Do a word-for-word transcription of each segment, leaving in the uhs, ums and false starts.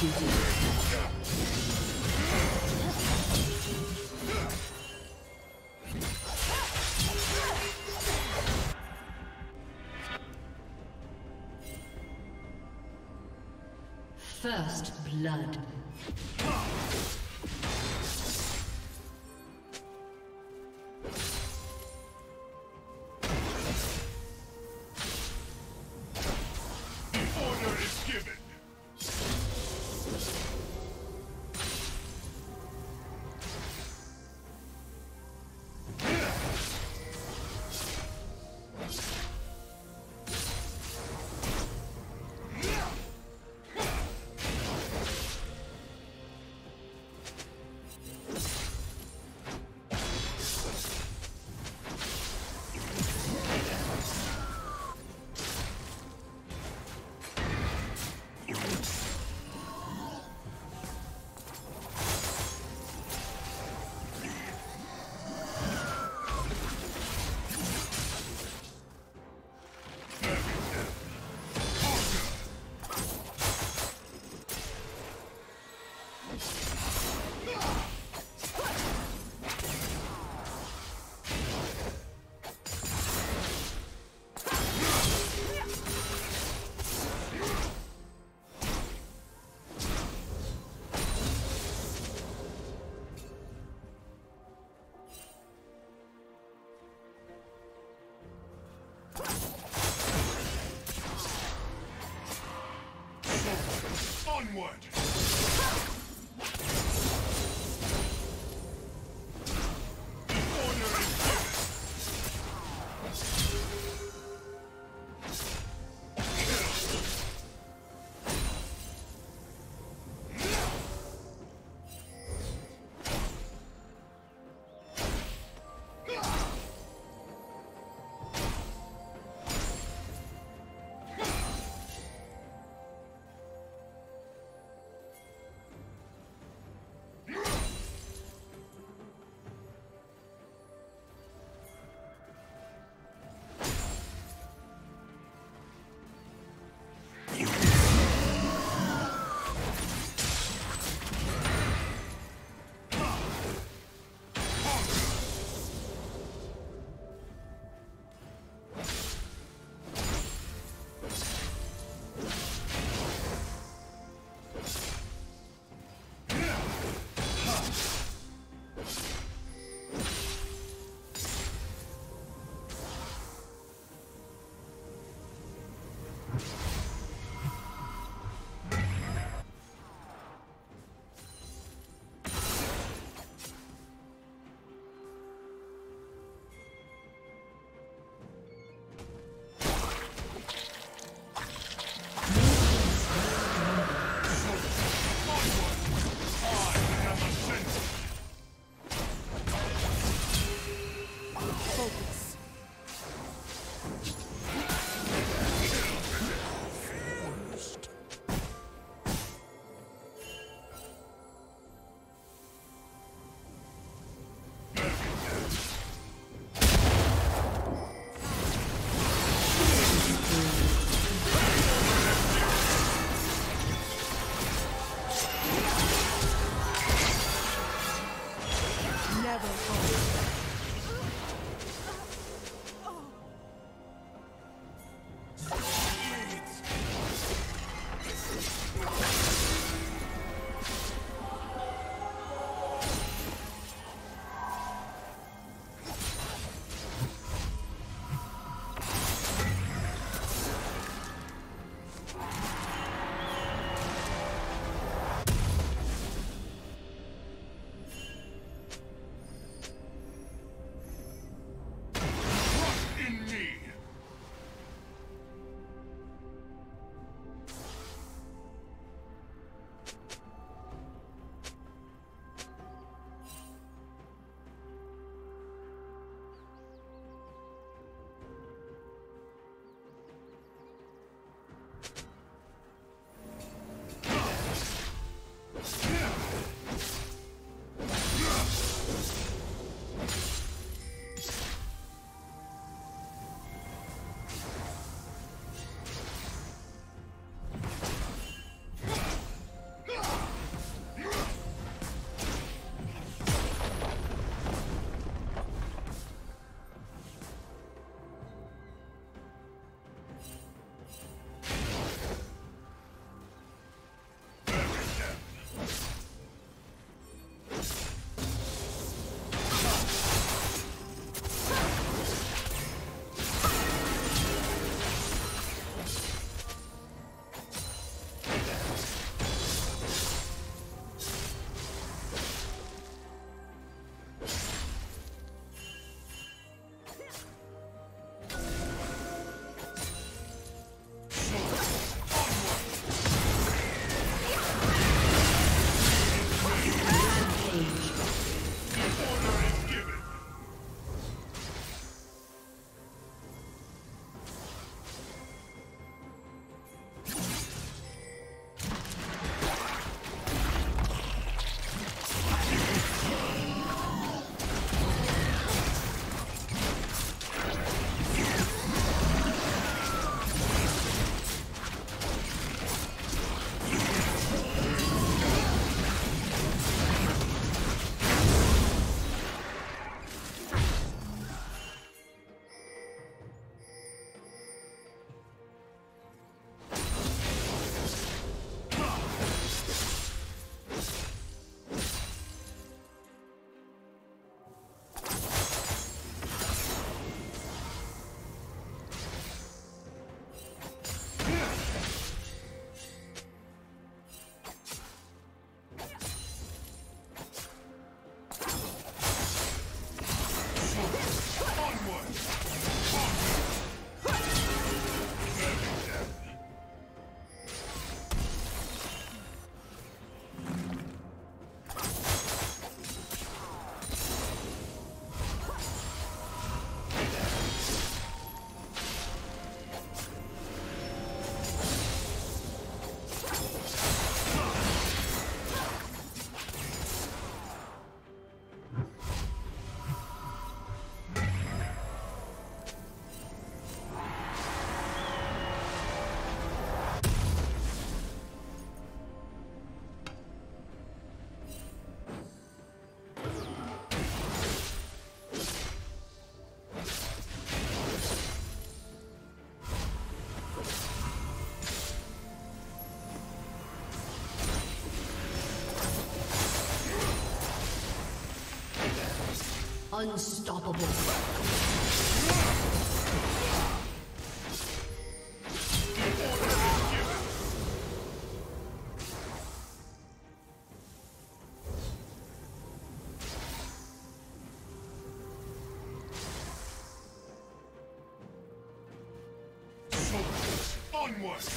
清净。 First blood. Onward! Unstoppable. Soldiers, onward!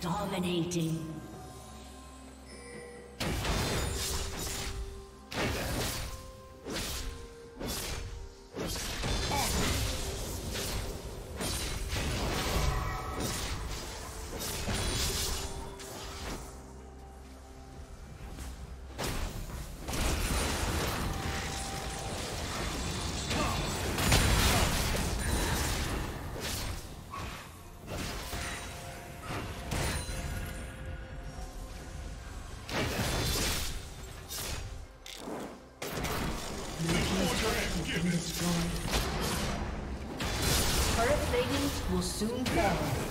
Dominating. Turret plating will soon fall.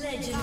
Legendary.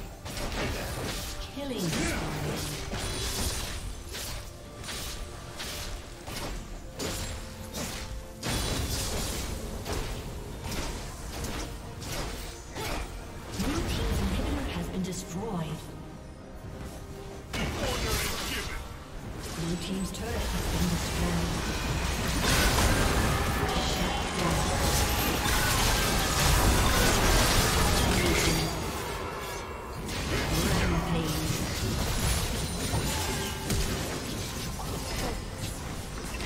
Killing. Blue Team's inhibitor has been destroyed. team's turret has been destroyed. Rampage. Has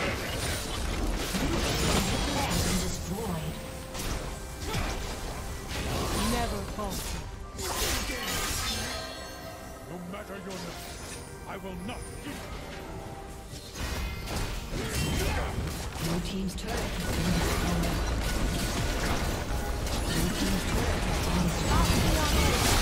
been destroyed. Never falter. No matter your name, I will not give you. Your team's turret has been destroyed. Your team's turret has been destroyed.